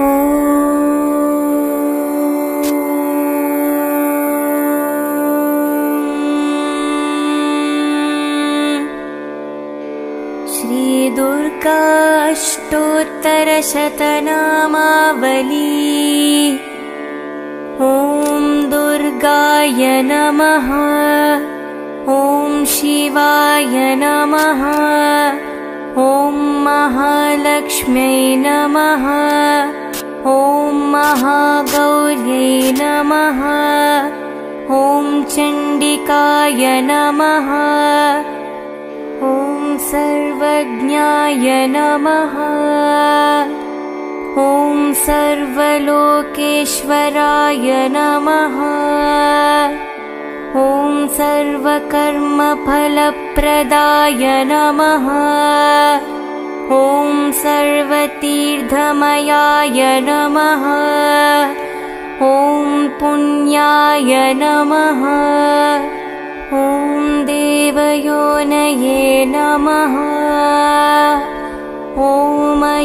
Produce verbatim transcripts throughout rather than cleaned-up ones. श्री दुर्गा अष्टोत्तर शतनामावली ॐ दुर्गाय नमः ॐ शिवाय नमः ॐ महालक्ष्म्यै नमः ॐ महागौर्यै नमः ॐ चण्डिकाय नमः सर्वज्ञाय नमः ॐ सर्वलोकेश्वराय नमः ॐ सर्वकर्मफलप्रदाय नमः ॐ सर्वतीर्थमयाय नमः ॐ पुण्याय नमः ॐ देवयोनये नमः ॐ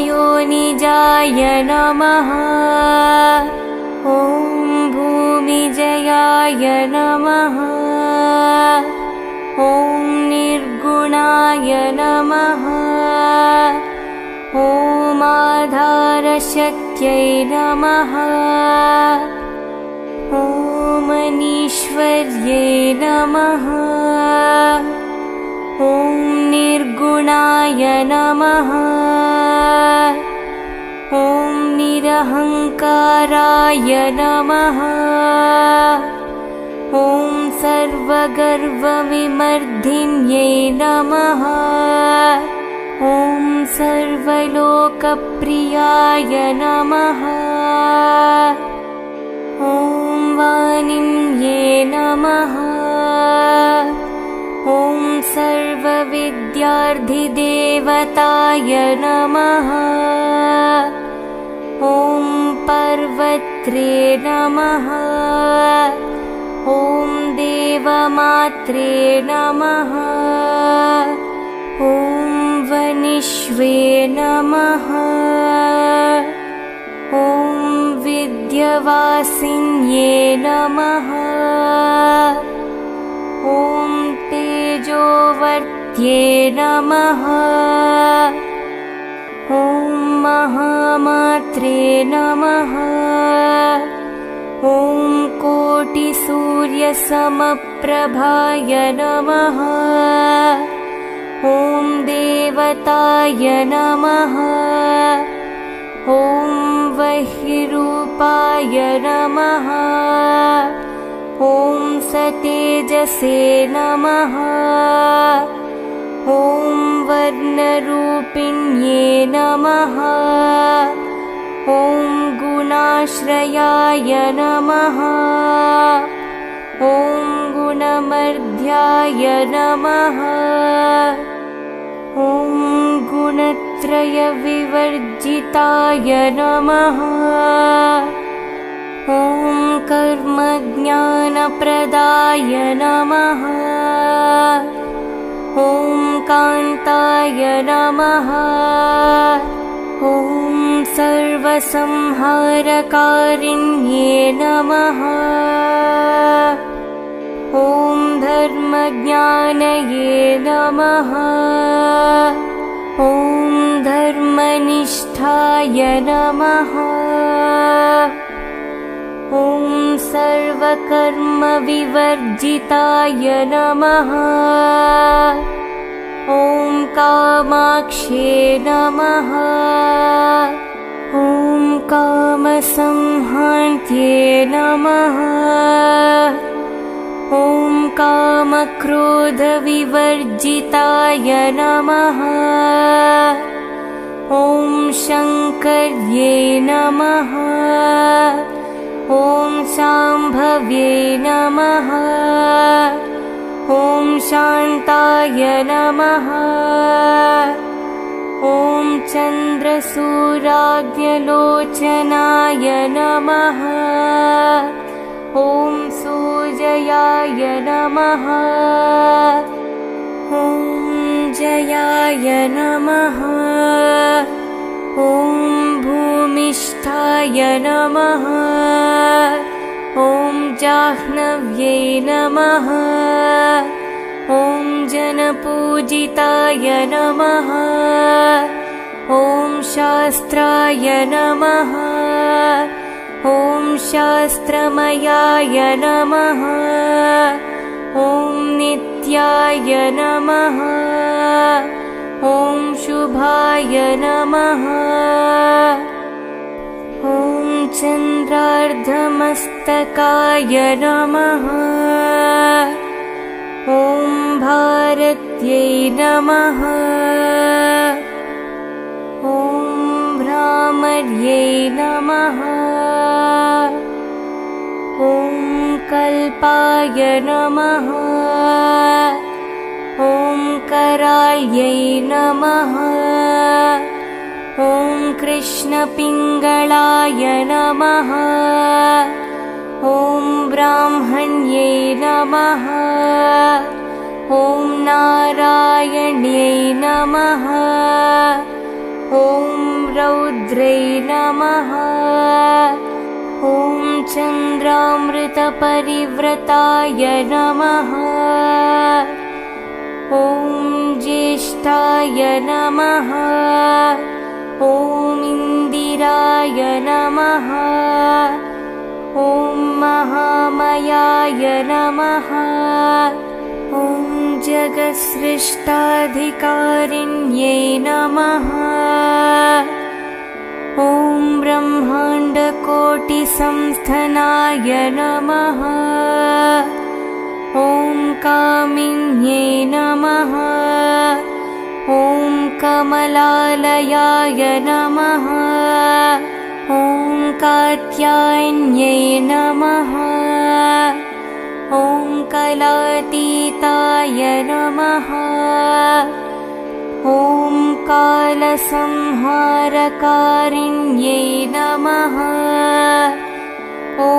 योनिजाय नमः ॐ भूमिजयाय नमः ॐ निर्गुणाय नमः ॐ आधारशक्त्यै नमः ॐ अनीश्वर्यै नमः ॐ निर्गुणाय नमः ॐ निरहंकाराय नमः ॐ सर्वगर्वविमर्धिन्यै नमः ॐ सर्वलोकप्रियाय नमः ॐ वाणिन्ये नमः ॐ सर्वविद्यार्थिदेवताय नमः ॐ पर्वत्रे नमः ॐ देवमात्रे नमः ॐ वनिष्वे नमः ॐ विद्यावासिन्ये नमः ॐ तेजोवर्त्ये नमः ॐ महामात्रे नमः ॐ कोटिसूर्यसमप्रभाय नमः ॐ देवताय नमः ॐ वह्निरूपाय नमः ॐ सतेजसे नमः ॐ वर्णरूपिण्ये नमः ॐ गुणाश्रयाय नमः ॐ गुणमर्ध्याय नमः ॐ गुणत्रयविवर्जिताय नमः ॐ कर्मज्ञानप्रदाय नमः ॐ कान्ताय नमः ॐ सर्वसंहारकारिण्ये नमः ॐ धर्मज्ञानये नमः ॐ धर्मनिष्ठाय नमः ॐ सर्वकर्मविवर्जिताय नमः ॐ कामाक्षे नमः ॐ कामसंहान्त्ये नमः ॐ कामक्रोधविवर्जिताय नमः ॐ शङ्कर्ये नमः ॐ शाम्भव्ये नमः ॐ शान्ताय नमः ॐ चन्द्रसूराग्निलोचनाय नमः ॐ सूर्याय नमः ॐ जयाय नमः ॐ भूमिष्ठाय दुर्गाय नमः। ॐ जाह्नव्यै नमः। ॐ जनपूजिताय नमः। ॐ शास्त्राय नमः। ॐ शास्त्रमयाय नमः। ॐ नित्याय नमः। ॐ शुभाय नमः। ॐ चन्द्रार्धमस्तकाय नमः। ॐ भारत्यै नमः। ॐ भ्रामर्यै नमः। ॐ कल्पाय नमः। ॐ करायै नमः। ॐ कृष्णपिङ्गलाय नमः। ॐ ब्राह्मण्यै नमः। ॐ नारायण्यै नमः। ॐ रौद्रै नमः। ॐ चन्द्रामृतपरिव्रताय नमः। ॐ ज्येष्ठाय नमः। ॐ इन्दिराय नमः। ॐ महामायाय नमः। ॐ जगत्सृष्टाधिकारिण्यै नमः। ॐ ब्रह्माण्डकोटिसंस्थानाय नमः। ॐ कामिन्यै नमः। ॐ कमलालयाय नमः। ॐ कात्यायन्यै नमः। ॐ कलातीताय नमः। ॐ कालसंहारकारिण्यै नमः। ॐ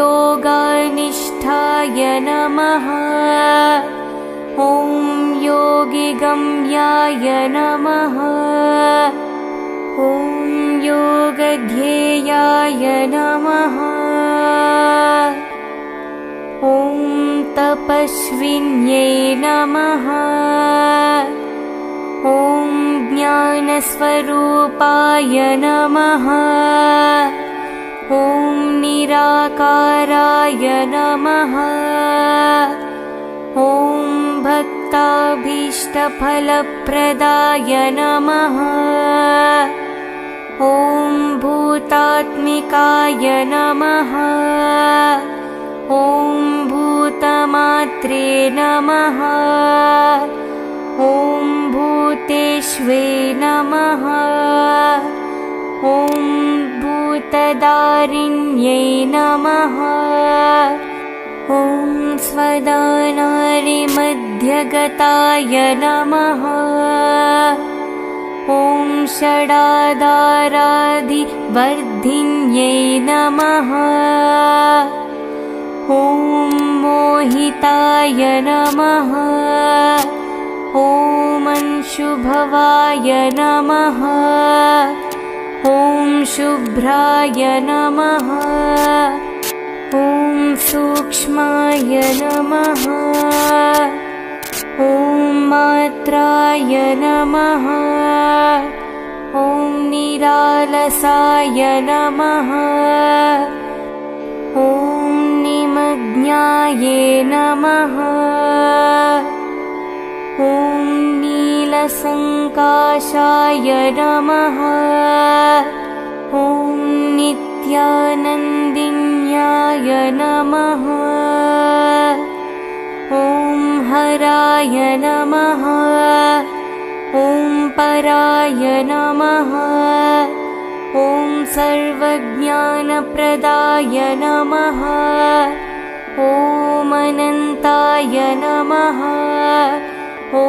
योगानिष्ठाय नमः। ॐ योगिगम्याय नमः। ॐ योगध्येयाय नमः। ॐ तपस्विन्यै नमः। ॐ ज्ञानस्वरूपाय नमः। ॐ निराकाराय नमः। ॐ भक्ताभीष्टफलप्रदाय नमः। ॐ भूतात्मिकाय नमः। ॐ भूतमात्रे नमः। ॐ भूतेश्वे नमः। ॐ भूतदारिण्यै नमः। ॐ स्वदानारिमध्यगताय नमः। ॐ षडाधारादिवर्धिन्यै नमः। ॐ मोहिताय नमः। ॐ अंशुभवाय नमः। ॐ शुभ्राय नमः। ॐ सूक्ष्माय नमः। ॐ मात्राय नमः। ॐ निरालसाय नमः। ॐ निमग्नाय नमः। ॐ नीलसङ्काशाय नमः। ॐ नित्यानन्दिन्याय नमः। ॐ हराय नमः। ॐ पराय नमः। ॐ सर्वज्ञानप्रदाय नमः। ॐ अनन्ताय नमः। ॐ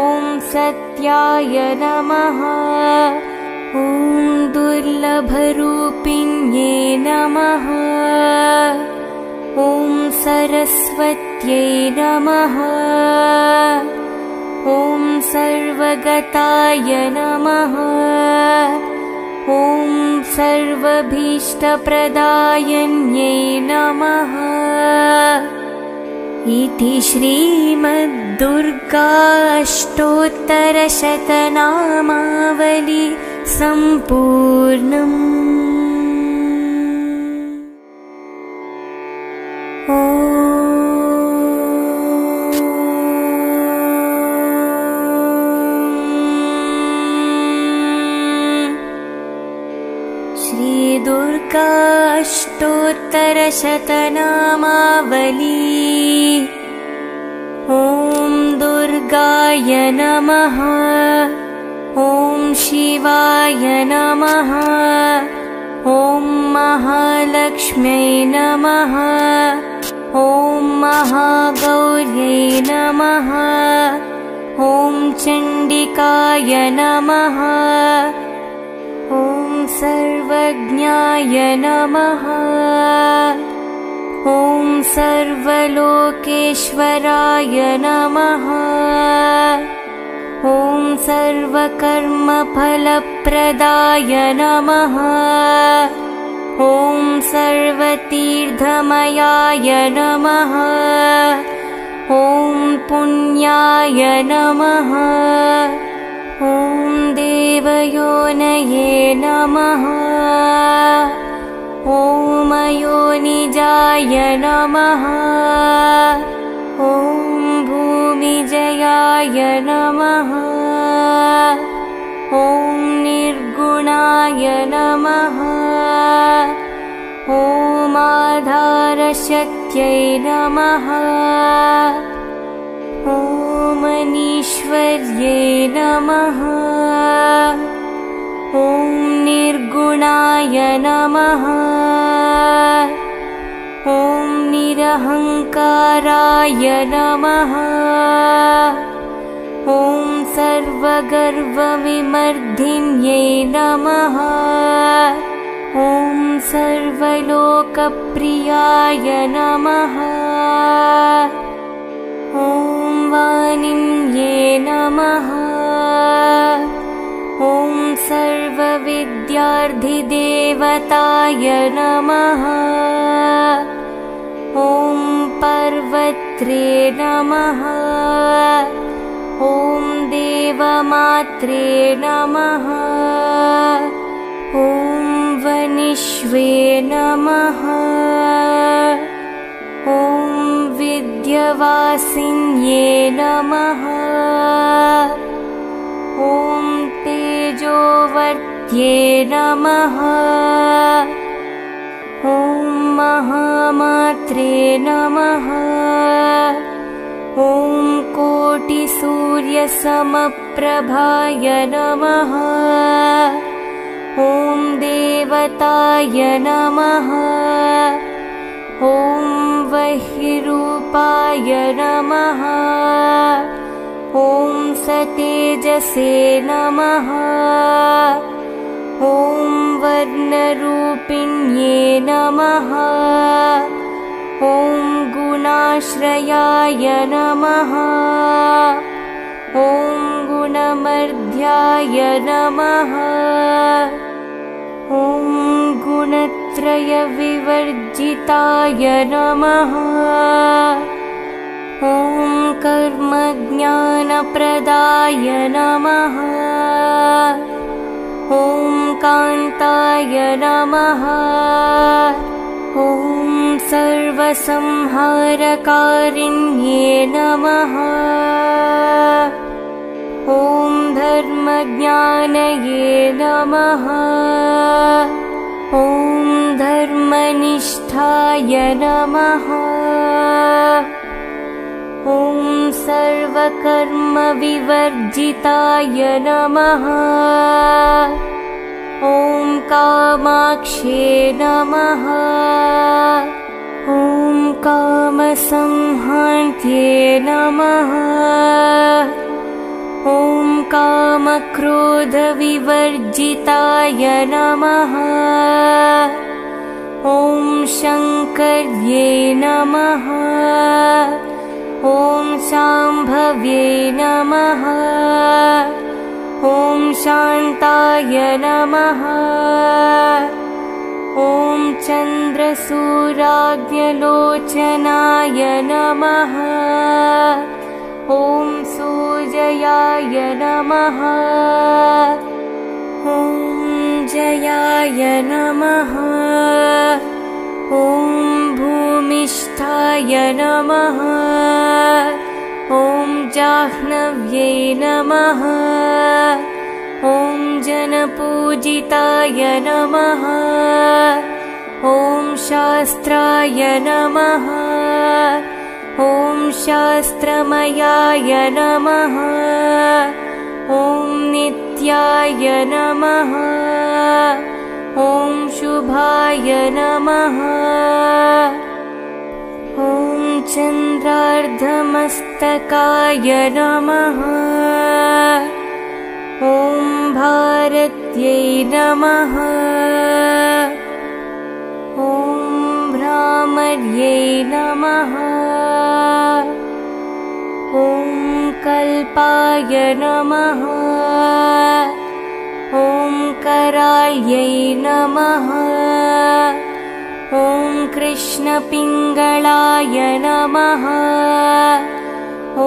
सत्याय नमः। ॐ दुर्लभरूपिण्यै नमः। ॐ सरस्वत्यै नमः। ॐ सर्वगताय नमः। ॐ सर्वभीष्टप्रदायिन्यै नमः। इति श्रीमद्दुर्गाष्टोत्तरशतनामावली सम्पूर्णम्। शतनामावली। ॐ दुर्गाय नमः। ॐ शिवाय नमः। ॐ महालक्ष्म्यै नमः। ॐ महागौर्यै नमः। ॐ चण्डिकाय नमः। ॐ सर्वज्ञाय नमः। ॐ सर्वलोकेश्वराय नमः। ॐ सर्वकर्मफलप्रदाय नमः। ॐ सर्वतीर्थमयाय नमः। ॐ पुण्याय नमः। ॐ देवयोनये नमः। ॐ योनिजाय नमः। ॐ भूमिजयाय नमः। ॐ निर्गुणाय नमः। ॐ आधारशक्त्यै नमः। ॐ अनीश्वर्यै नमः। ॐ निर्गुणाय नमः। ॐ निरहंकाराय नमः। ॐ सर्वगर्वविमर्धिन्यै नमः। ॐ सर्वलोकप्रियाय नमः। ॐ वाणिन्ये नमः। ॐ सर्वविद्यार्थिदेवताय नमः। ॐ पर्वत्रे नमः। ॐ देवमात्रे नमः। ॐ वनिष्वे नमः। ॐ विद्यावासिन्ये नमः। ॐ तेजोवर्त्ये नमः। ॐ महामात्रे नमः। ॐ कोटिसूर्यसमप्रभाय नमः। ॐ देवताय नमः। ॐ वह्निरूपाय नमः। ॐ सतेजसे नमः। ॐ वर्णरूपिण्ये नमः। ॐ गुणाश्रयाय नमः। ॐ गुणमर्ध्याय नमः। ॐ गुणत्रयविवर्जिताय नमः। ॐ कर्मज्ञानप्रदाय नमः। ॐ कान्ताय नमः। ॐ सर्वसंहारकारिण्ये नमः। ॐ धर्मज्ञानये नमः। ॐ धर्मनिष्ठाय नमः। ॐ सर्वकर्मविवर्जिताय नमः। ॐ कामाक्षे नमः। ॐ कामसंहन्त्ये नमः। ॐ कामक्रोधविवर्जिताय नमः। ॐ शङ्कर्ये नमः। ॐ शाम्भव्ये नमः। ॐ शान्ताय नमः। ॐ चन्द्रसूराज्ञलोचनाय नमः। ॐ सूर्याय नमः। ॐ जयाय नमः। ॐ भूमिष्ठाय नमः। ॐ जाह्नव्यै नमः। ॐ जनपूजिताय नमः। ॐ शास्त्राय नमः। ॐ शास्त्रमयाय नमः। ॐ नित्याय नमः। ॐ शुभाय नमः। ॐ चन्द्रार्धमस्तकाय नमः। ॐ भारत्यै नमः। ॐ भ्रामर्यै नमः। ॐ कल्पाय नमः। ॐ करायै नमः। ॐ कृष्णपिङ्गलाय नमः।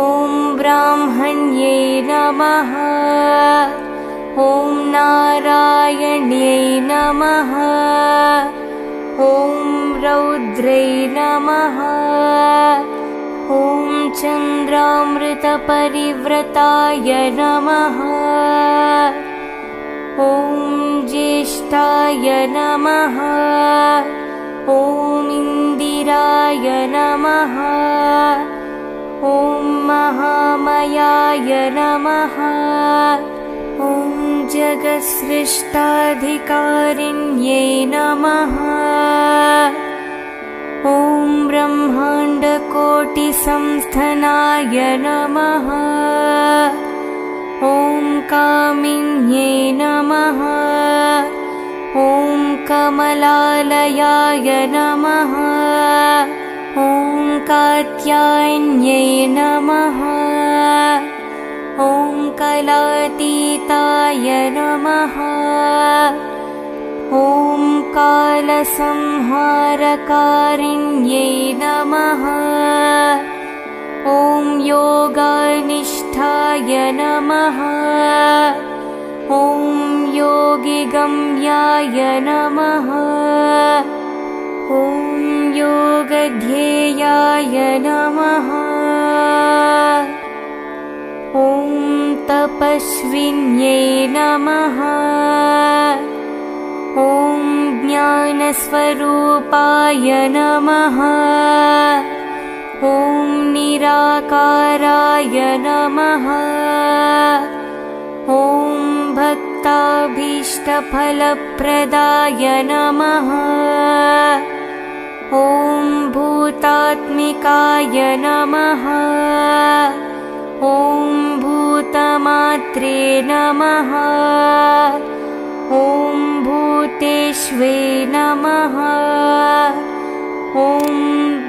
ॐ ब्राह्मण्यै नमः। ॐ नारायण्यै नमः। ॐ रौद्रै नमः। ॐ चन्द्रामृतपरिव्रताय नमः। ॐ ज्येष्ठाय नमः। ॐ इन्दिराय नमः। ॐ महामायाय नमः। ॐ जगत्सृष्टाधिकारिण्यै नमः। ॐ ब्रह्माण्डकोटिसंस्थानाय नमः। ॐ कामिन्यै नमः। ॐ कमलालयाय नमः। ॐ कात्यायन्यै नमः। ॐ कलातीताय नमः। ॐ कालसंहारकारिण्यै नमः। ॐ योगानिष्ठाय नमः। ॐ योगिगम्याय नमः। ॐ योगध्येयाय नमः। ॐ तपस्विन्यै नमः। ॐ ज्ञानस्वरूपाय नमः। ॐ निराकाराय नमः। ॐ भक्ताभीष्टफलप्रदाय नमः। ॐ भूतात्मिकाय नमः। ॐ भूतमात्रे नमः। ॐ भूतेश्वे नमः। ॐ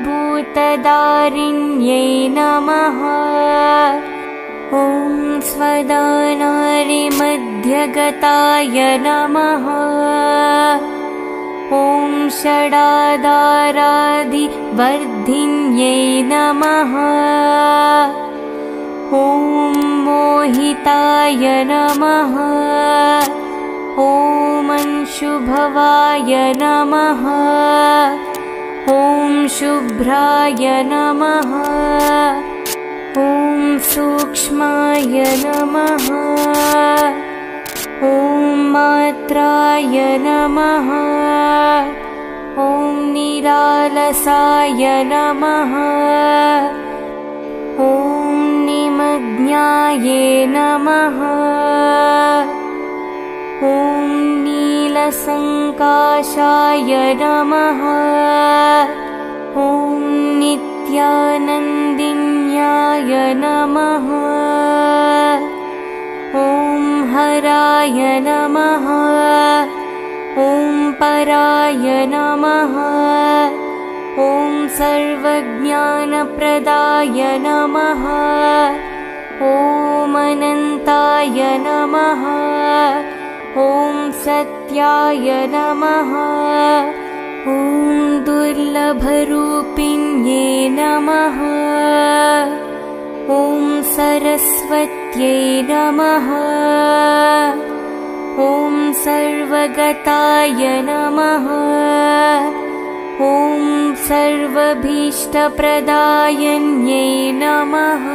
भूतदारिण्यै नमः। ॐ स्वदानारिमध्यगताय नमः। ॐ षडाधारादिवर्धिन्यै नमः। ॐ मोहिताय नमः। ॐ अंशुभवाय नमः। ॐ शुभ्राय नमः। ॐ सूक्ष्माय नमः। ॐ मात्राय नमः। ॐ निरालसाय नमः। ॐ निमग्नायै नमः। ॐ नीलसङ्काशाय नमः। ॐ नित्यानन्दिन्याय नमः। ॐ हराय नमः। ॐ पराय नमः। ॐ सर्वज्ञानप्रदाय नमः। ॐ अनन्ताय नमः। ॐ सत्याय नमः। ॐ दुर्लभरूपिण्ये नमः। ॐ सरस्वत्यै नमः। ॐ सर्वगताय नमः। ॐ सर्वभीष्टप्रदायन्यै नमः।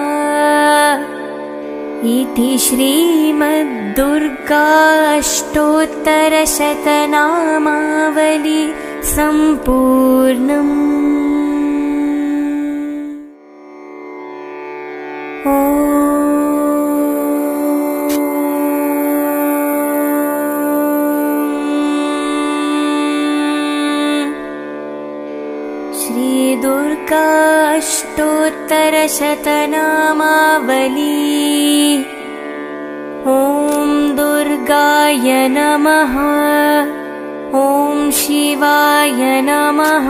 इति श्रीमद्दुर्गा अष्टोत्तरशतनामावली सम्पूर्णम्। श्रीदुर्गा अष्टोत्तरशतनामावली। ॐ दुर्गाय नमः। ॐ शिवाय नमः।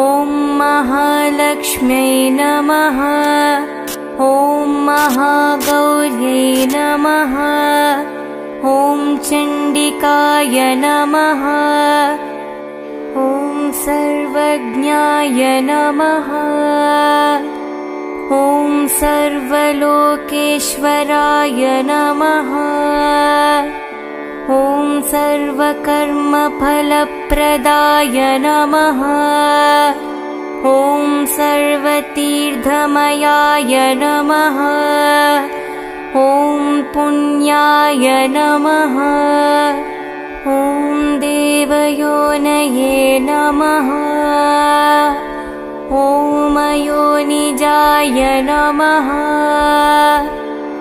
ॐ महालक्ष्म्यै नमः। ॐ महागौर्यै नमः। ॐ चण्डिकाय नमः। ॐ सर्वज्ञाय नमः। ॐ सर्वलोकेश्वराय नमः। ॐ सर्वकर्मफलप्रदाय नमः। ॐ सर्वतीर्थमयाय नमः। ॐ पुण्याय नमः। ॐ देवयोनये नमः। ॐ अयोनिजाय नमः।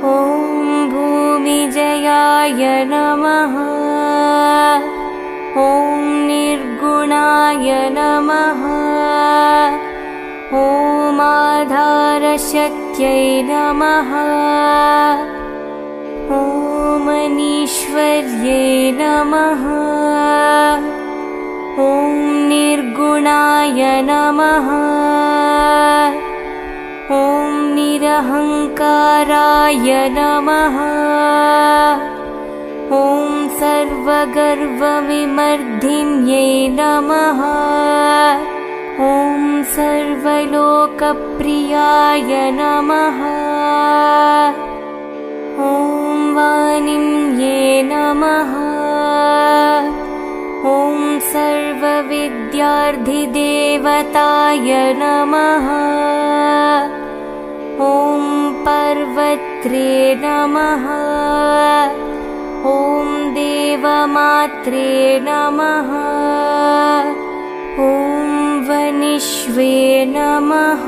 ॐ भूमिजयाय नमः। ॐ निर्गुणाय नमः। ॐ आधारशक्त्यै नमः। ॐ अनीश्वर्यै नमः। ॐ निर्गुणाय नमः। ॐ निरहंकाराय नमः। ॐ सर्वगर्वविमर्धिन्यै नमः। ॐ सर्वलोकप्रियाय नमः। ॐ वाणिन्ये नमः। ॐ सर्वविद्यार्थिदेवताय नमः। ॐ पर्वत्रे नमः। ॐ देवमात्रे नमः। ॐ वनिष्वे नमः।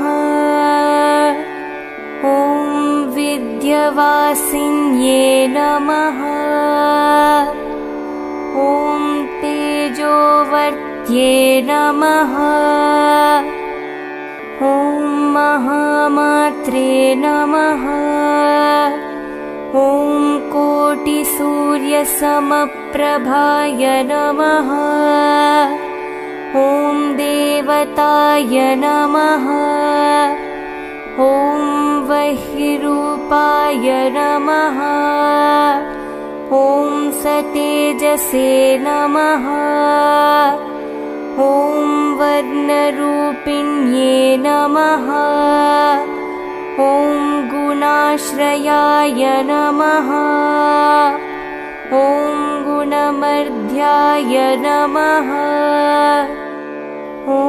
ॐ विद्यावासिन्ये नमः। ॐ तेजोवर्त्ये नमः। ॐ महामात्रे नमः। ॐ कोटिसूर्यसमप्रभाय नमः। ॐ देवताय नमः। ॐ वह्निरूपाय नमः। ॐ सतेजसे नमः। ॐ वर्णरूपिण्ये नमः। ॐ गुणाश्रयाय नमः। ॐ गुणमर्ध्याय नमः। ॐ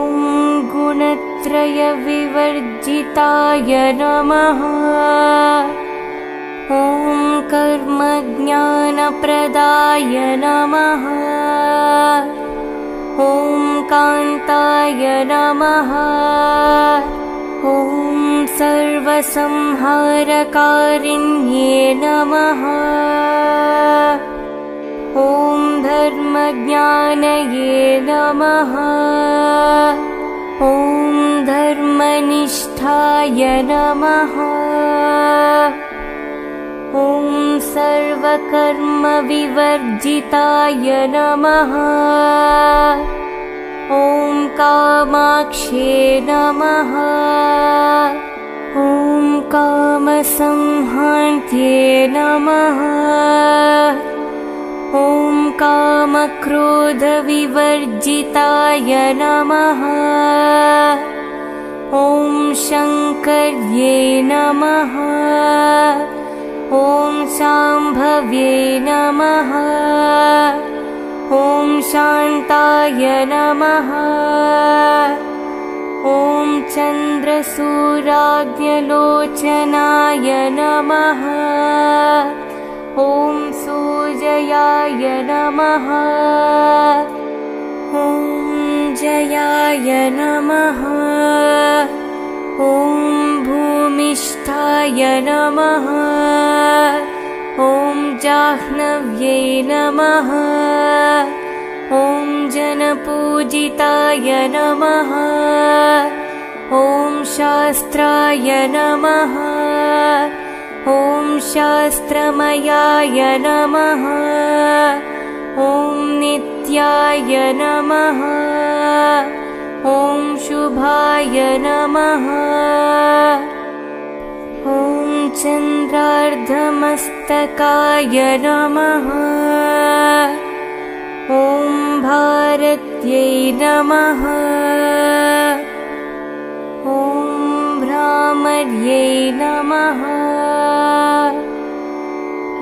गुणत्रयविवर्जिताय नमः। ॐ कर्मज्ञानप्रदाय नमः। ॐ कान्ताय नमः। ॐ सर्वसंहारकारिण्ये नमः। ॐ धर्मज्ञानये नमः। ॐ धर्मनिष्ठाय नमः। ॐ सर्वकर्मविवर्जिताय नमः। ॐ कामाक्षे नमः। ॐ कामसंहन्त्ये नमः। ॐ कामक्रोधविवर्जिताय नमः। ॐ शङ्कर्ये नमः। ॐ शाम्भव्ये नमः। ॐ शान्ताय नमः। ॐ चन्द्रसूराज्ञलोचनाय नमः। ॐ सूजयाय नमः। ॐ जयाय नमः। ॐ भूमिष्ठाय नमः। ॐ जाह्नव्ये नमः। ॐ जनपूजिताय नमः। ॐ शास्त्राय नमः। ॐ शास्त्रमयाय नमः। ॐ नित्याय नमः। ॐ शुभाय नमः। ॐ चन्द्रार्धमस्तकाय नमः। ॐ भारत्यै नमः। ॐ भ्रामर्यै नमः।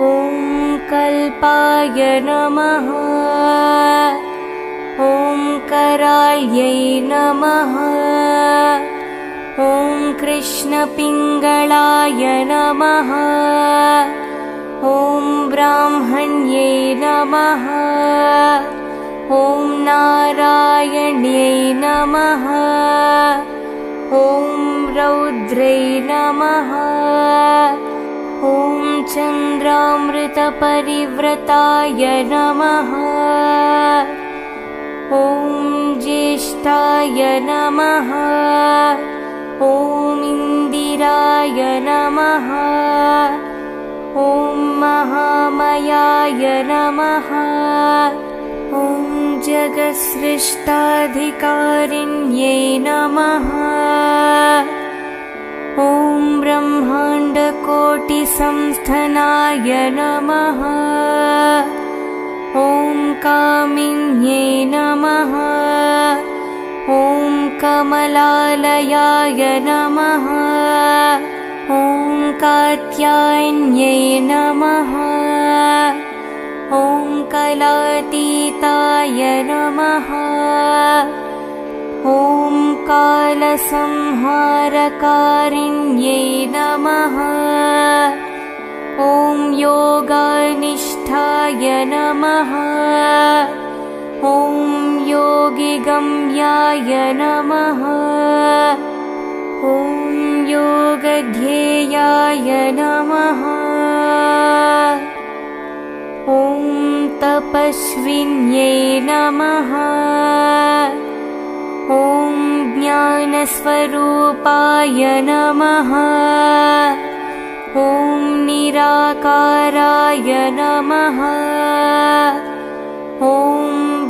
ॐ कल्पाय नमः। ॐ कराल्यै नमः। ॐ कृष्णपिङ्गळाय नमः। ॐ ब्राह्मण्यै नमः। ॐ नारायण्यै नमः। ॐ रौद्रै नमः। ॐ चन्द्रामृतपरिव्रताय नमः। ॐ ज्येष्ठाय नमः। ॐ इन्दिराय नमः। ॐ महामायाय नमः। ॐ जगत्सृष्टाधिकारिण्यै नमः। ॐ ब्रह्माण्डकोटिसंस्थानाय नमः। ॐ कामिन्यै नमः। ॐ कमलालयाय नमः। ॐ कात्यायन्यै नमः। ॐ कलातीताय नमः। ॐ कालसंहारकारिण्यै नमः। ॐ योगानिष्ठाय नमः। ॐ योगिगम्याय नमः। ॐ योगध्येयाय नमः। ॐ तपस्विन्यै नमः। ॐ ज्ञानस्वरूपाय नमः। ॐ निराकाराय नमः। ॐ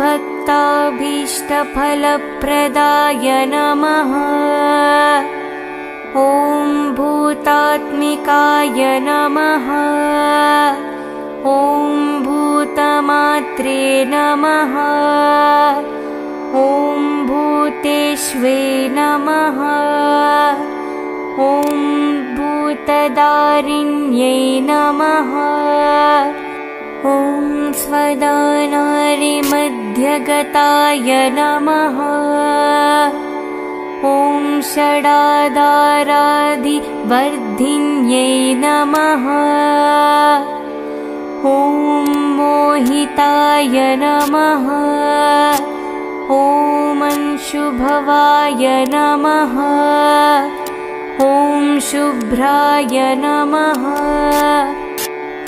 भक्ताभीष्टफलप्रदाय नमः। ॐ भूतात्मिकाय नमः। ॐ भूतमात्रे नमः। ॐ भूतेश्वे नमः। ॐ भूतदारिण्यै नमः। ॐ स्वदानारिमध्यगताय नमः। ॐ षडाधारादिवर्धिन्यै नमः। ॐ मोहिताय नमः। ॐ अंशुभवाय नमः। ॐ शुभ्राय नमः।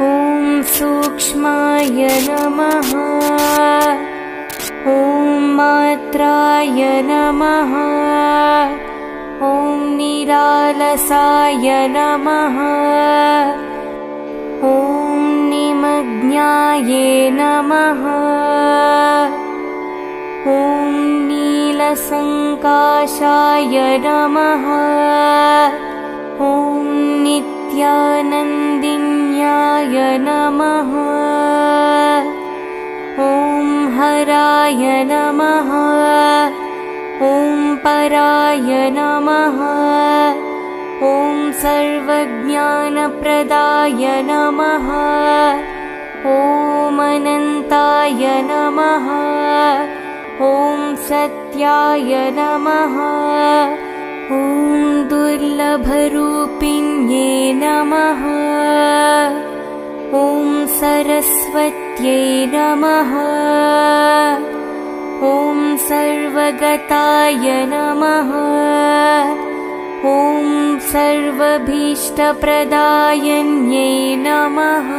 ॐ सूक्ष्माय नमः। ॐ मात्राय नमः। ॐ निरालसाय नमः। ॐ निमग्नाय नमः। ॐ नीलसङ्काशाय नमः। ॐ नित्यानन्दिन्याय नमः। हराय नमः। ॐ पराय नमः। ॐ सर्वज्ञानप्रदाय नमः। ॐ अनन्ताय नमः। ॐ सत्याय नमः। ॐ दुर्लभरूपिण्ये नमः। ॐ सरस्वत्यै नमः। ॐ सर्वगताय नमः। ॐ सर्वभीष्टप्रदायन्यै नमः।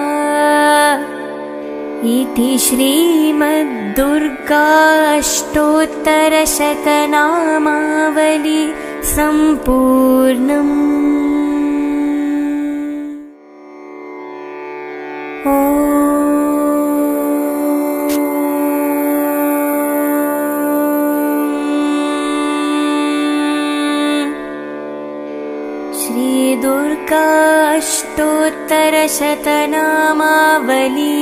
इति श्रीमद्दुर्गाष्टोत्तरशतनामावली सम्पूर्णम्। अष्टोत्तरशतनामावली।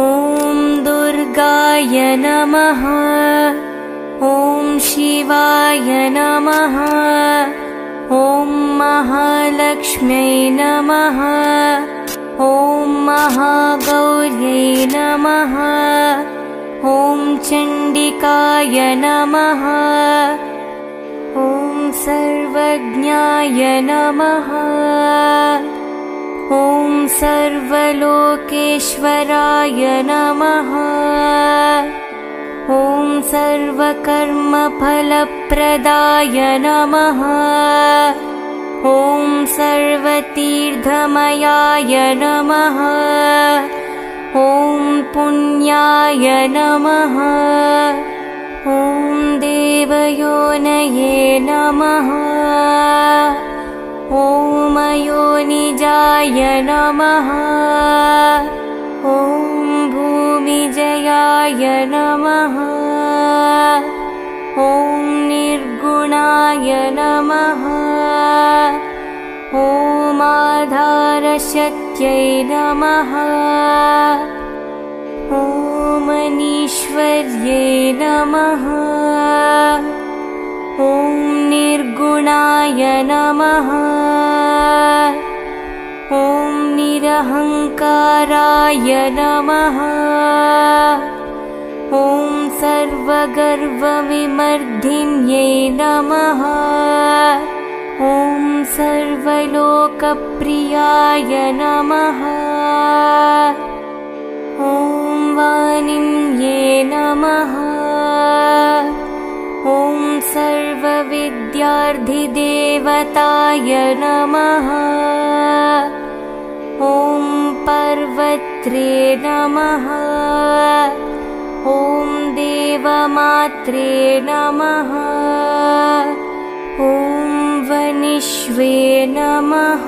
ॐ दुर्गाय नमः। ॐ शिवाय नमः। ॐ महालक्ष्म्यै नमः। ॐ महागौर्यै नमः। ॐ चण्डिकाय नमः। सर्वज्ञाय नमः। ॐ सर्वलोकेश्वराय नमः। ॐ सर्वकर्मफलप्रदाय नमः। ॐ सर्वतीर्थमयाय नमः। ॐ पुण्याय नमः। ॐ देवयोनये नमः। ॐ योनिजाय नमः। ॐ भूमिजयाय नमः। ॐ निर्गुणाय नमः। ॐ आधारशक्त्यै नमः। ॐ अनीश्वर्ये नमः। ॐ निर्गुणाय नमः। ॐ निरहङ्काराय नमः। ॐ सर्वगर्वविमर्दिन्यै नमः। ॐ सर्वलोकप्रियाय नमः। ॐ वाणिन्ये नमः। ॐ सर्वविद्यार्थिदेवताय नमः। ॐ पर्वत्रे नमः। ॐ देवमात्रे नमः। ॐ वनिष्वे नमः।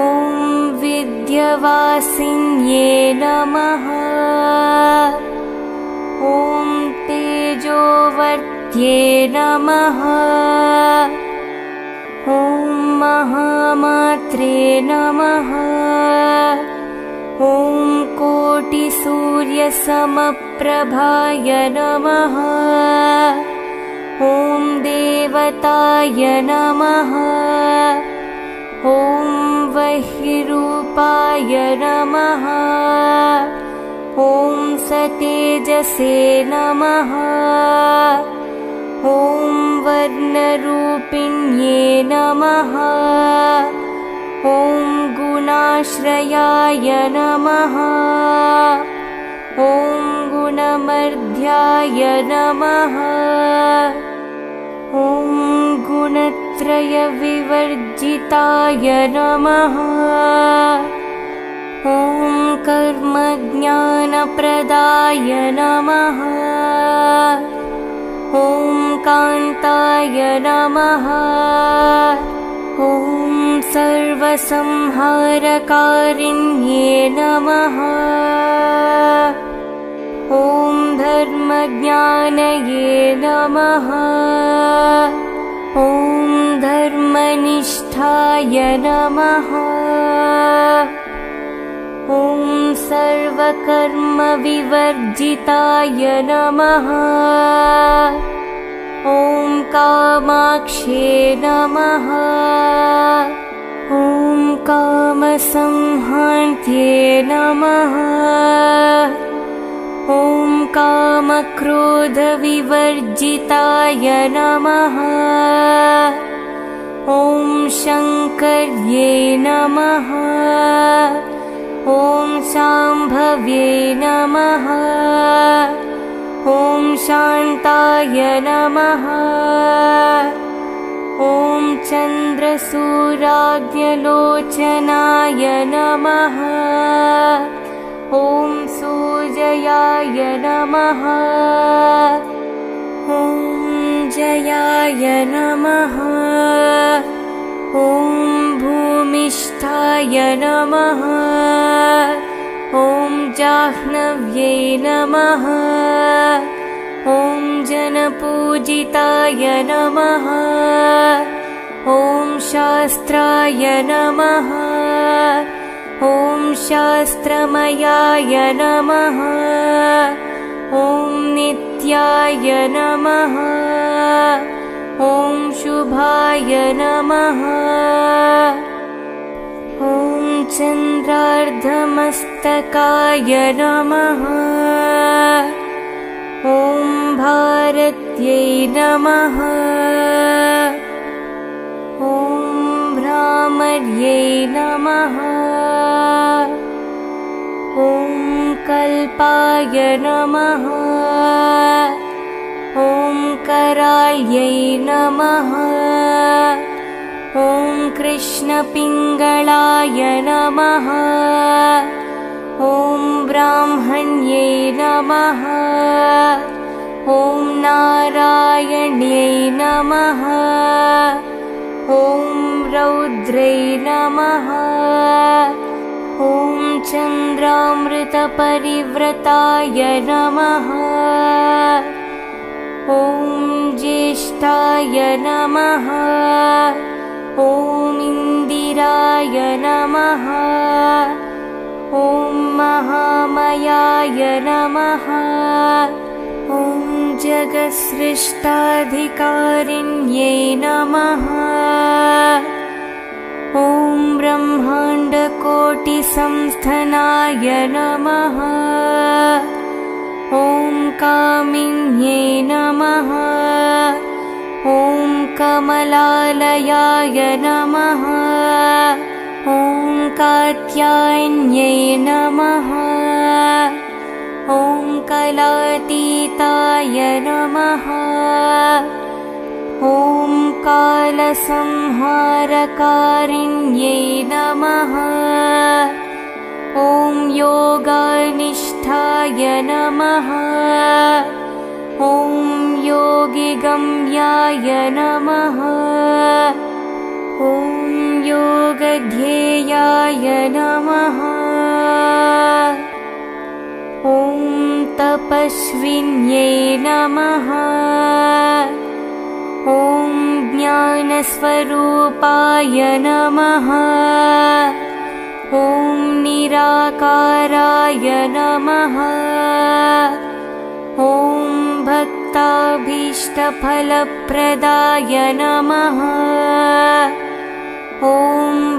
ॐ विद्यावासिन्ये नमः। ॐ तेजोवर्त्ये नमः। ॐ महामात्रे नमः। ॐ कोटिसूर्यसमप्रभाय नमः। ॐ देवताय नमः। ॐ वह्निरूपाय नमः। ॐ सतेजसे नमः। ॐ वर्णरूपिण्ये नमः। ॐ गुणाश्रयाय नमः। ॐ गुणमर्ध्याय नमः। ॐ गुणत्रयविवर्जिताय नमः। ॐ कर्मज्ञानप्रदाय नमः। ॐ कान्ताय नमः। ॐ सर्वसंहारकारिण्ये नमः। ॐ धर्मज्ञानये नमः। ॐ धर्मनिष्ठाय नमः। ॐ सर्वकर्म विवर्जिताय नमः। ॐ कामाक्षे नमः। ॐ कामसंहार्थे नमः। ॐ कामक्रोधविवर्जिताय नमः। ॐ शङ्कर्ये नमः। ॐ शाम्भव्ये नमः। ॐ शान्ताय नमः। ॐ चन्द्रसूराग्निलोचनाय नमः। ॐ सूर्याय नमः। ॐ जयाय नमः। ॐ भूमिष्ठाय नमः। ॐ जाह्नव्ये नमः। ॐ जनपूजिताय नमः। ॐ शास्त्राय नमः। ॐ शास्त्रमयाय नमः। ॐ नित्याय नमः। ॐ शुभाय नमः। ॐ चन्द्रार्धमस्तकाय नमः। ॐ भारत्यै नमः। ॐ भ्रामर्यै नमः। ॐ कल्पाय नमः। ॐ कराल्यै नमः। ॐ कृष्णपिङ्गलाय नमः। ॐ ब्राह्मण्यै नमः। ॐ नारायण्यै नमः। ॐ रौद्रै नमः। ॐ चन्द्रामृतपरिव्रताय नमः। ॐ ज्येष्ठाय नमः। ॐ इन्दिराय नमः। ॐ महामायाय नमः। ॐ जगत्सृष्टाधिकारिण्यै नमः। ॐ ब्रह्माण्डकोटिसंस्थानाय नमः। ॐ कामिन्यै नमः। ॐ कमलालयाय नमः। ॐ कात्यायन्यै नमः। ॐ कलातीताय नमः। ॐ कालसंहारकारिण्यै नमः। ॐ योगानिष्ठाय नमः। ॐ योगिगम्याय नमः। ॐ योगध्येयाय नमः। ॐ तपस्विन्यै नमः। ॐ ज्ञानस्वरूपाय नमः। ॐ निराकाराय नमः। ॐ भक्ताभीष्टफलप्रदाय नमः। ॐ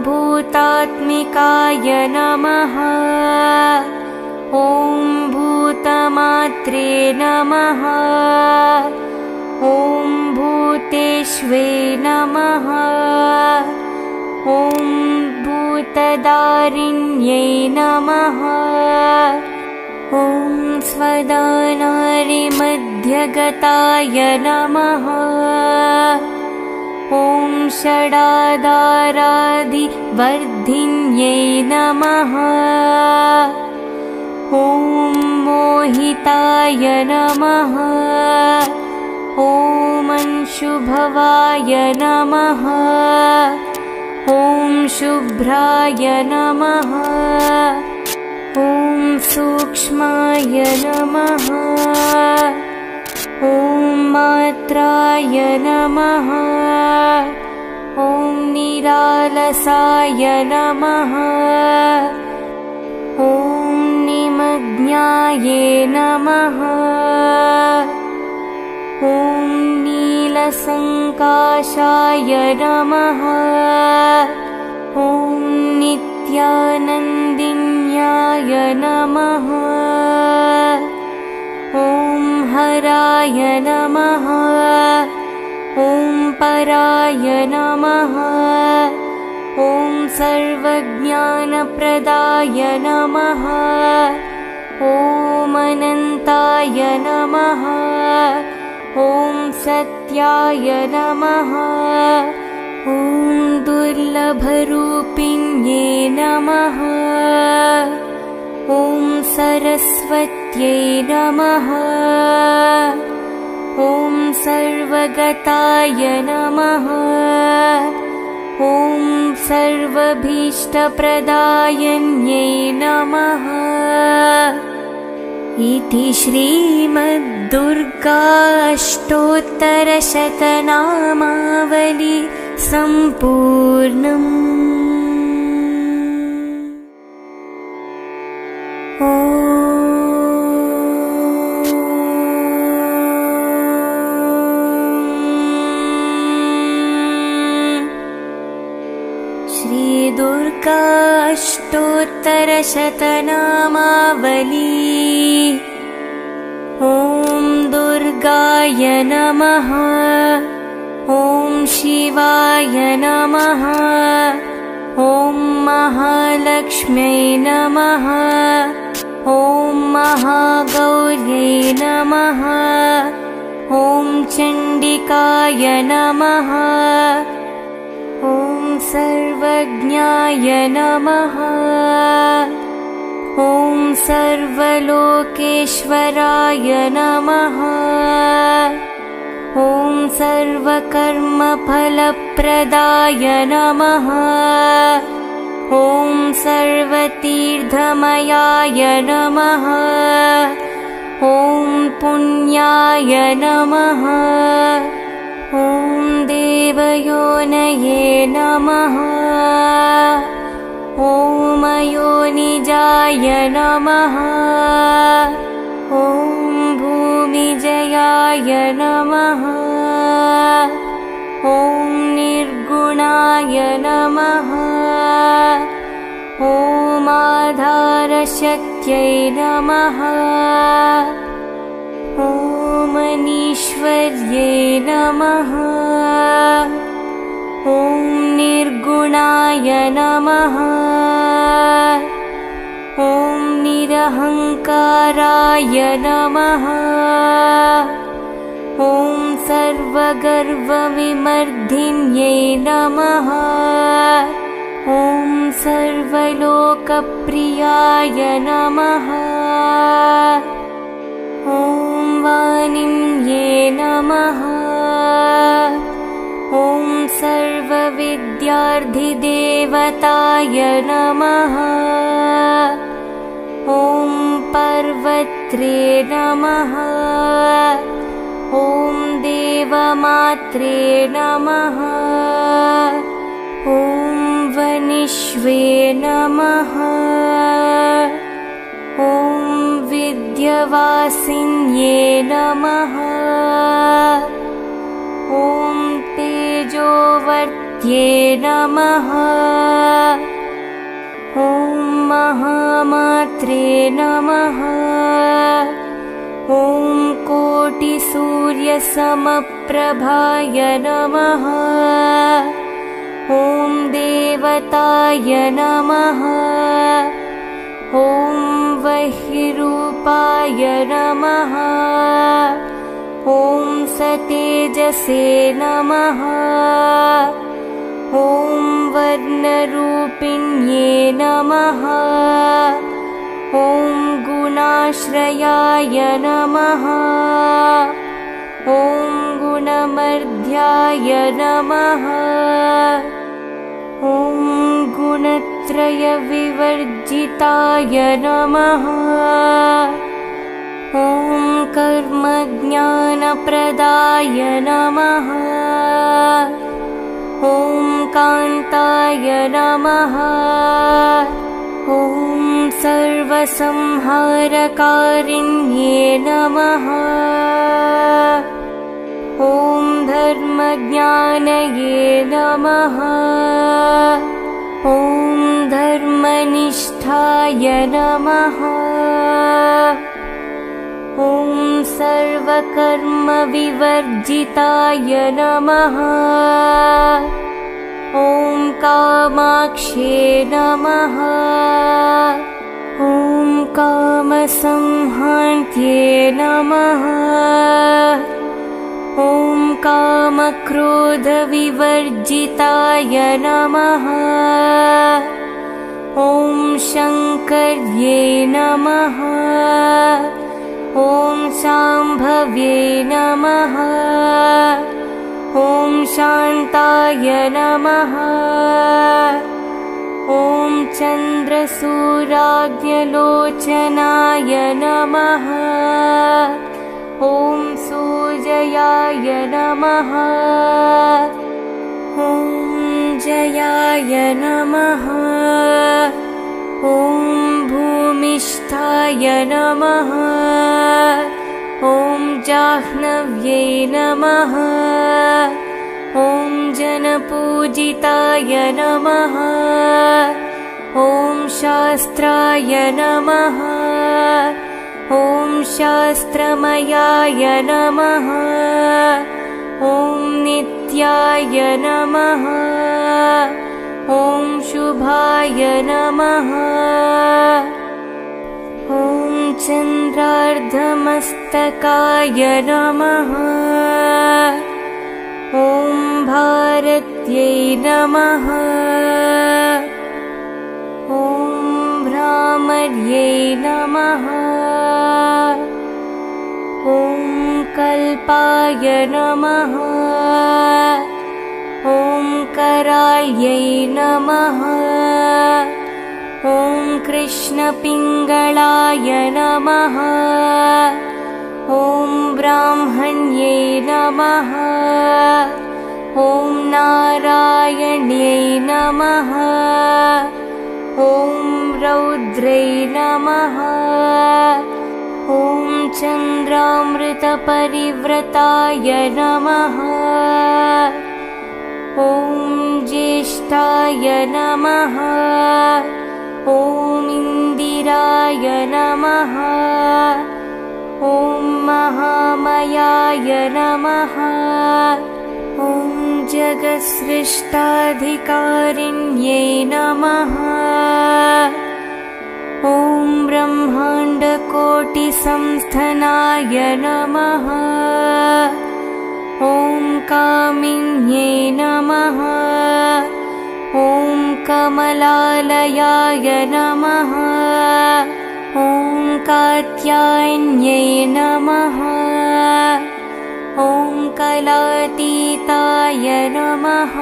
भूतात्मिकाय नमः। ॐ भूतमात्रे नमः। ॐ भूतेश्वे नमः। ॐ भूतदारिण्यै नमः। ॐ स्वदानारिमध्यगताय नमः। ॐ षडाधारादिवर्धिन्यै नमः। ॐ मोहिताय नमः। ॐ अंशुभवाय नमः। ॐ शुभ्राय नमः। ॐ सूक्ष्माय नमः। ॐ मात्राय नमः। ॐ निरालसाय नमः। ॐ नीलाय नमः। ॐ नीलसङ्काशाय नमः। ॐ नित्यानन्दिन्याय नमः। ॐ हराय नमः। ॐ पराय नमः। ॐ सर्वज्ञानप्रदाय नमः। ॐ अनन्ताय नमः। ॐ सत्याय नमः। ॐ दुर्लभरूपिण्ये नमः। ॐ सरस्वत्यै नमः। ॐ सर्वगताय नमः। ॐ सर्वभीष्टप्रदायन्यै नमः। इति श्रीमद्दुर्गा अष्टोत्तरशतनामावली सम्पूर्णम्। दुर्गा अष्टोत्तरशतनामावली। ॐ दुर्गाय नमः। ॐ शिवाय नमः। ॐ महालक्ष्म्यै नमः। ॐ महागौर्यै नमः। ॐ चण्डिकाय नमः। सर्वज्ञाय नमः। ॐ सर्वलोकेश्वराय नमः। ॐ सर्वकर्मफलप्रदाय नमः। ॐ सर्वतीर्थमयाय नमः। ॐ पुण्याय नमः। ॐ देवयोनये नमः। ॐ अयोनिजाय नमः। ॐ भूमिजयाय नमः। ॐ निर्गुणाय नमः। ॐ आधारशक्त्यै नमः। ॐ अनीश्वर्यै नमः। ॐ निर्गुणाय नमः। ॐ निरहङ्काराय नमः। ॐ सर्वगर्वविमर्दिन्यै नमः। ॐ सर्वलोकप्रियाय नमः। ॐ वाणिन्ये नमः। ॐ सर्वविद्यार्थिदेवताय नमः। ॐ पर्वत्रे नमः। ॐ देवमात्रे नमः। ॐ वनिष्वे नमः। ॐ विद्यावासिन्ये नमः। ॐ तेजोवर्त्ये नमः। ॐ महामात्रे नमः। ॐ कोटिसूर्यसमप्रभाय नमः। ॐ देवताय नमः। ॐ वह्निरूपाय नमः। ॐ सतेजसे नमः। ॐ वर्णरूपिण्ये नमः। ॐ गुणाश्रयाय नमः। ॐ गुणमर्ध्याय नमः। ॐ गुणत्रयविवर्जिताय नमः। ॐ कर्मज्ञानप्रदाय नमः। ॐ कान्ताय नमः। ॐ सर्वसंहारकारिण्ये नमः। ॐ धर्मज्ञानये नमः। ॐ धर्मनिष्ठाय नमः। ॐ सर्वकर्मविवर्जिताय नमः। ॐ कामाक्षे नमः। ॐ कामसंहान्त्ये नमः। ॐ कामक्रोधविवर्जिताय नमः। ॐ शङ्कर्ये नमः। ॐ शाम्भव्ये नमः। ॐ शान्ताय नमः। ॐ चन्द्रसूराग्निलोचनाय नमः। ॐ सूर्याय नमः। ॐ जयाय नमः। ॐ भूमिष्ठाय नमः। ॐ जाह्नव्ये नमः। ॐ जनपूजिताय नमः। ॐ शास्त्राय नमः। ॐ शास्त्रमयाय नमः। ॐ नित्याय नमः। ॐ शुभाय नमः। ॐ चन्द्रार्धमस्तकाय नमः। ॐ भारत्यै नमः। ॐ भ्रामर्यै नमः। ॐ कल्पाय नमः। ॐ कराल्यै नमः। ॐ कृष्णपिङ्गळाय नमः। ॐ ब्राह्मण्ये नमः। ॐ नारायण्ये नमः। ॐ रौद्रे नमः। ॐ चन्द्रामृतपरिव्रताय नमः। ॐ ज्येष्ठाय नमः। ॐ इन्दिराय नमः। ॐ महामायाय नमः। ॐ जगत्सृष्टाधिकारिण्यै नमः। ॐ ब्रह्माण्डकोटिसंस्थानाय नमः। ॐ कामिन्यै नमः। ॐ कमलालयाय नमः। ॐ कात्यायन्यै नमः। ॐ कलातीताय नमः।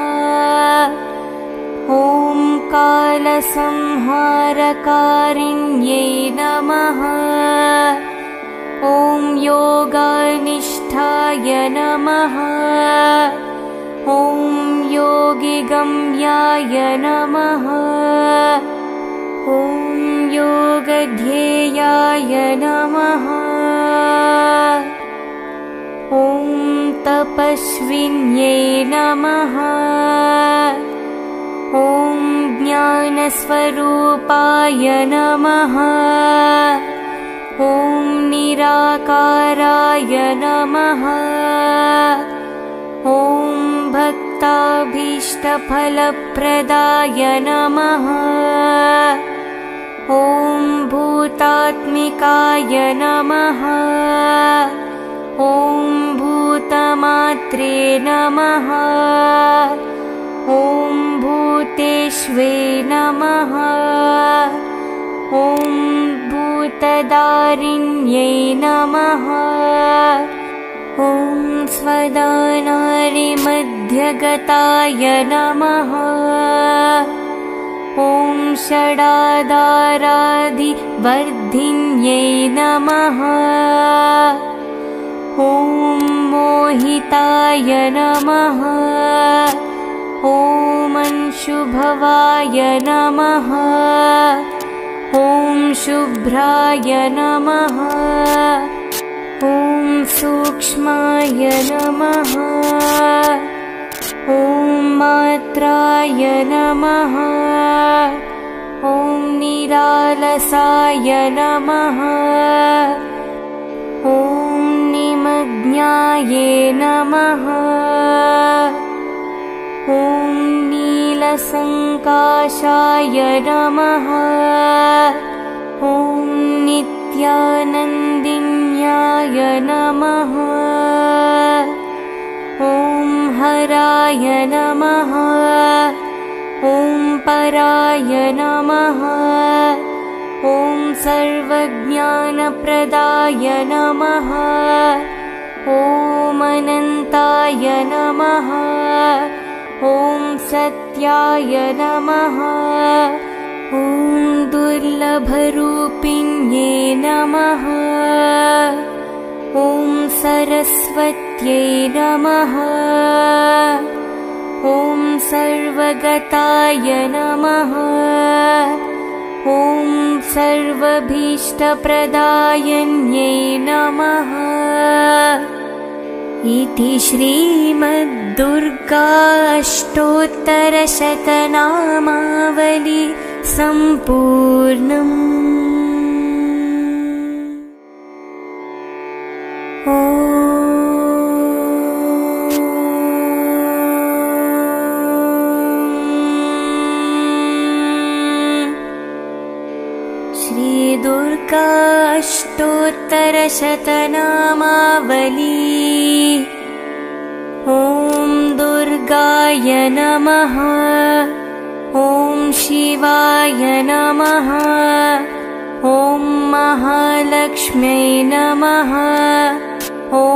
ॐ कालसंहारकारिण्यै नमः। ॐ योगानिष्ठाय नमः। ॐ योगिगम्याय नमः। ॐ योगध्येयाय नमः। ॐ तपस्विन्यै नमः। ॐ ज्ञानस्वरूपाय नमः। ॐ निराकाराय नमः। ॐ भक्ताभीष्टफलप्रदाय नमः। ॐ भूतात्मिकाय नमः। ॐ भूतमात्रे नमः। ॐ भूतेश्वे नमः। ॐ भूतदारिण्यै नमः। ॐ स्वदानारिमध्यगताय नमः। ॐ षडाधारादिवर्धिन्यै नमः। ॐ मोहिताय नमः। ॐ अंशुभवाय नमः। ॐ शुभ्राय नमः, ॐ सूक्ष्माय नमः, ॐ मात्राय नमः, ॐ निरालसाय नमः, ॐ निमग्नाय नमः, ॐ नीलसंकाशाय नमः, ॐ नित्यानन्दिन्याय नमः, ॐ हराय नमः, ॐ पराय नमः, ॐ सर्वज्ञानप्रदाय नमः, ॐ अनन्ताय नमः, ॐ सत्याय नमः, ॐ दुर्लभरूपिण्ये नमः, ॐ सरस्वत्यै नमः, ॐ सर्वगताय नमः, ॐ सर्वभीष्टप्रदायन्यै नमः। इति श्रीमद्दुर्गा अष्टोत्तरशतनामावली सम्पूर्णम्। श्रीदुर्गा अष्टोत्तरशतनामावली। ॐ दुर्गाय नमः, ॐ शिवाय नमः, ॐ महालक्ष्म्यै नमः, ॐ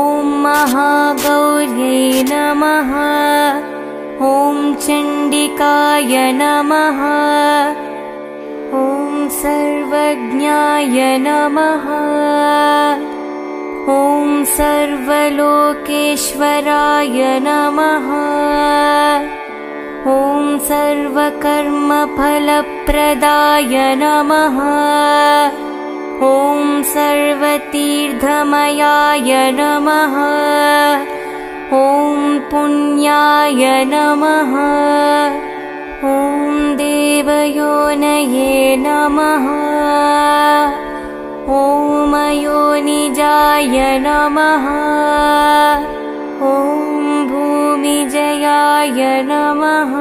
महागौर्यै नमः, ॐ चण्डिकाय नमः, ॐ सर्वज्ञाय नमः, ॐ सर्वलोकेश्वराय नमः, ॐ सर्वकर्मफलप्रदाय नमः, ॐ सर्वतीर्थमयाय नमः, ॐ पुण्याय नमः, ॐ देवयोनये नमः, ॐ योनिजाय नमः, ॐ भूमिजयाय नमः,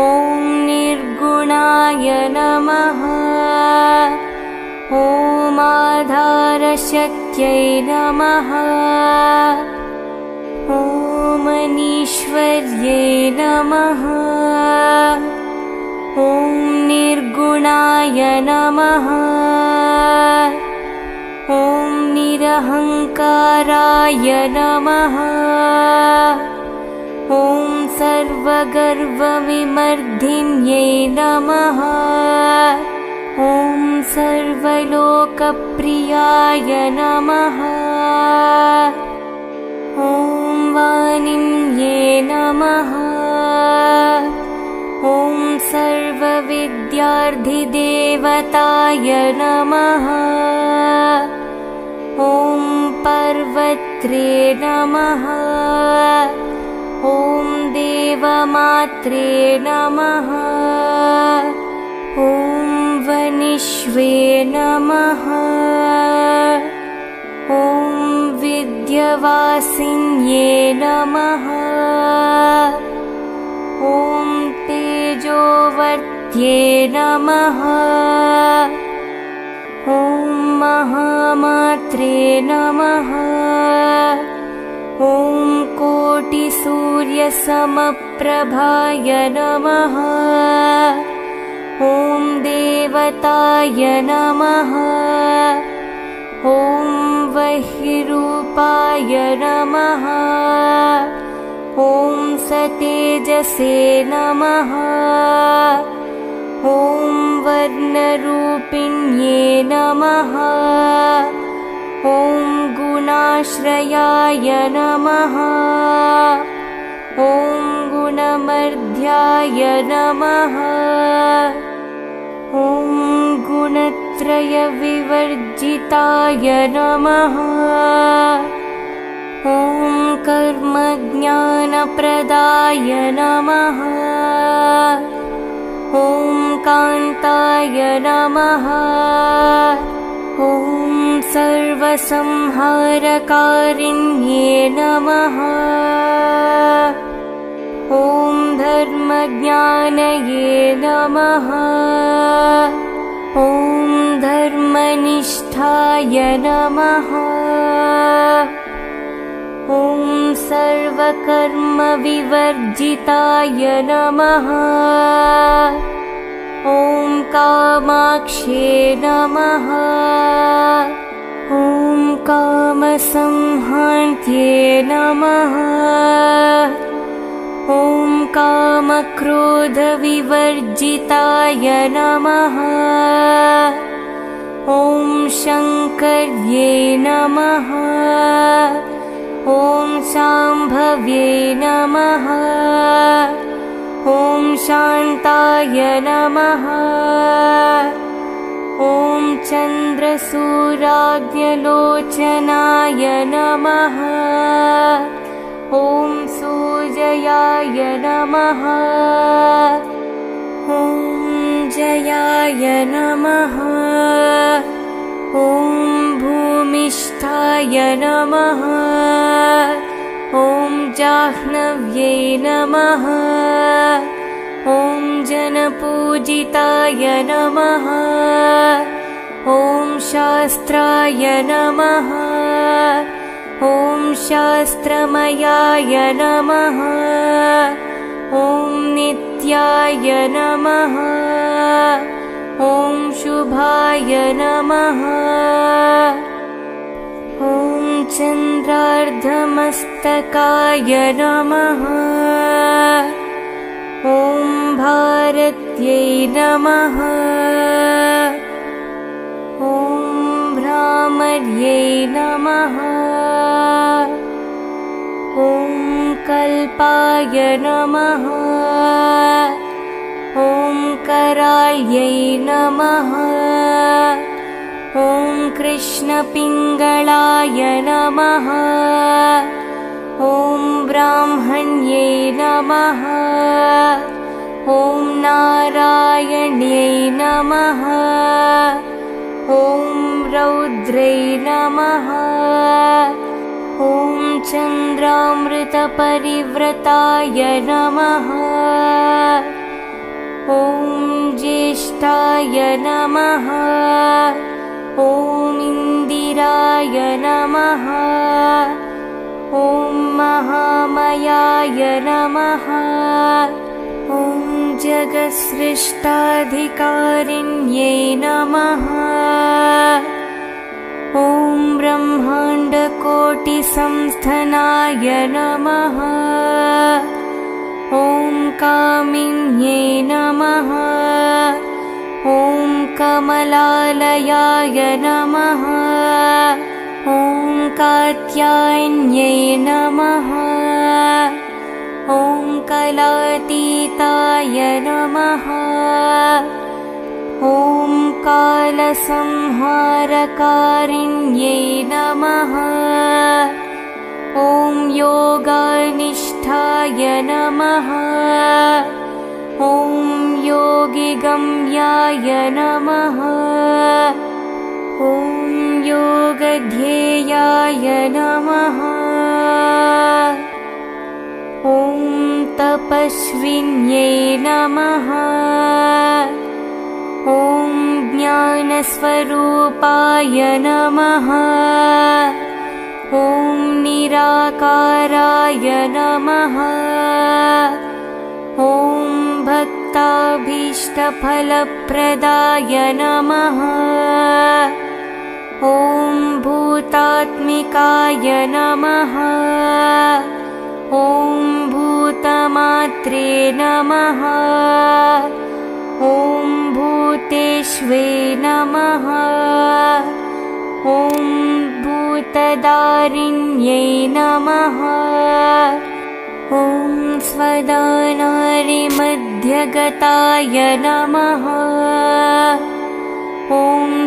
ॐ निर्गुणाय नमः, ॐ आधारशक्त्यै नमः, ॐ अनीश्वर्यै नमः, ॐ निर्गुणाय नमः, ॐ निरहंकाराय नमः, ॐ सर्वगर्वविमर्दिन्यै नमः, ॐ सर्वलोकप्रियाय नमः, ॐ वाणिन्यै नमः, ॐ सर्वविद्यार्थिदेवताय नमः, ॐ पर्वत्रे नमः, ॐ देवमात्रे नमः, ॐ वनिष्वे नमः, ॐ विद्यावासिन्ये नमः, ॐ तेजोवर्त्ये नमः, ॐ महामात्रे नमः, ॐ कोटिसूर्यसमप्रभाय नमः, ॐ देवताय नमः, ॐ वह्निरूपाय नमः, ॐ सतेजसे नमः, ॐ वर्णरूपिण्ये नमः, ॐ गुणाश्रयाय नमः, ॐ गुणमर्ध्याय नमः, ॐ गुणत्रयविवर्जिताय नमः। ॐ कर्मज्ञानप्रदाय नमः। ॐ कान्ताय नमः। ॐ सर्वसंहारकारिण्ये नमः। ॐ धर्मज्ञानये नमः। ॐ धर्मनिष्ठाय नमः। ॐ सर्वकर्मविवर्जिताय नमः। ॐ कामाक्षे नमः। ॐ कामसंहान्त्ये नमः। ॐ कामक्रोधविवर्जिताय नमः। ॐ शङ्कर्ये नमः। ॐ शाम्भवे नमः। ॐ शान्ताय नमः। ॐ चन्द्रसूराग्निलोचनाय नमः। ॐ सूर्याय नमः। ॐ जयाय नमः। ॐ भूमिष्ठाय नमः। ॐ जाह्नव्ये नमः। ॐ जनपूजिताय नमः। ॐ शास्त्राय नमः। ॐ शास्त्रमयाय नमः। ॐ नित्याय नमः। ॐ शुभाय नमः। ॐ चन्द्रार्धमस्तकाय नमः। ॐ भारत्यै नमः। ॐ भ्रामर्यै नमः। ॐ कल्पाय नमः। ॐ करायै नमः। ॐ कृष्णपिङ्गलाय नमः। ॐ ब्राह्मण्यै नमः। ॐ नारायण्यै नमः। ॐ रौद्रै नमः। ॐ चन्द्रामृतपरिव्रताय नमः। ॐ ज्येष्ठाय नमः। ॐ इन्दिराय नमः। ॐ महामायाय नमः। ॐ जगत्सृष्टाधिकारिण्यै नमः। ॐ ब्रह्माण्डकोटिसंस्थानाय नमः। ॐ कामिन्यै नमः। ॐ कमलालयाय नमः। ॐ कात्यायन्यै नमः। ॐ कलातीताय नमः। ॐ कालसंहारकारिण्यै नमः। ॐ योगनिष्ठाय नमः। ॐ योगिगम्याय नमः। ॐ योगध्येयाय नमः। ॐ तपस्विन्यै नमः। ॐ ज्ञानस्वरूपाय नमः। ॐ निराकाराय नमः। ॐ भक्ताभीष्टफलप्रदाय नमः। ॐ भूतात्मिकाय नमः। ॐ भूतमात्रे नमः। ॐ भूतेश्वे नमः। ॐ भूतदारिण्यै नमः। ॐ स्वदा नारीमध्यगताय नमः। ॐ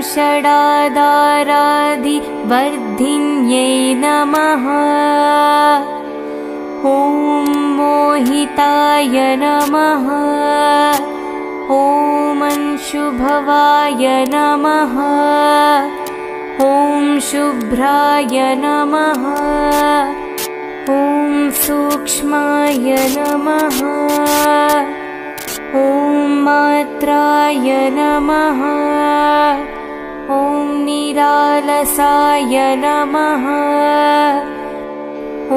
षडाधाराधिवर्धिन्यै नमः। ॐ मोहिताय नमः। ॐ अंशुभवाय नमः। ॐ शुभ्राय नमः। ॐ सूक्ष्माय नमः। ॐ मात्राय नमः। ॐ निरालसाय नमः।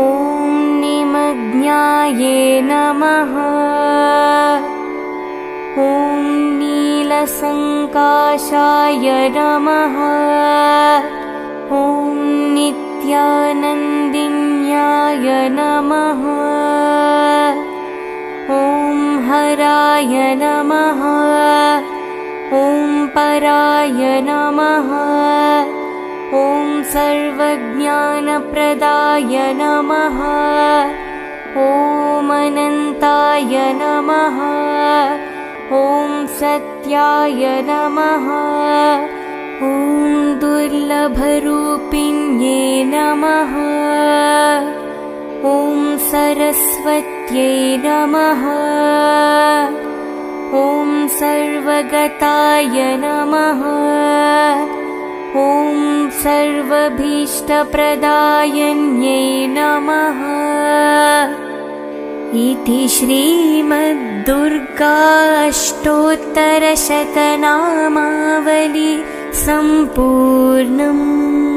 ॐ निमग्नाय नमः। ॐ नीलसंकाशाय नमः। ॐ नित्यानन्दिन्याय नमः। ॐ हराय नमः। ॐ पराय नमः। ॐ सर्वज्ञानप्रदाय नमः। ॐ अनन्ताय नमः। ॐ सत्याय नमः। ॐ दुर्लभरूपिण्ये नमः। ॐ सरस्वत्यै नमः। ॐ सर्वगताय नमः। ॐ सर्वभीष्टप्रदायन्यै नमः। इति श्रीमद्दुर्गा अष्टोत्तरशतनामावली सम्पूर्णम्।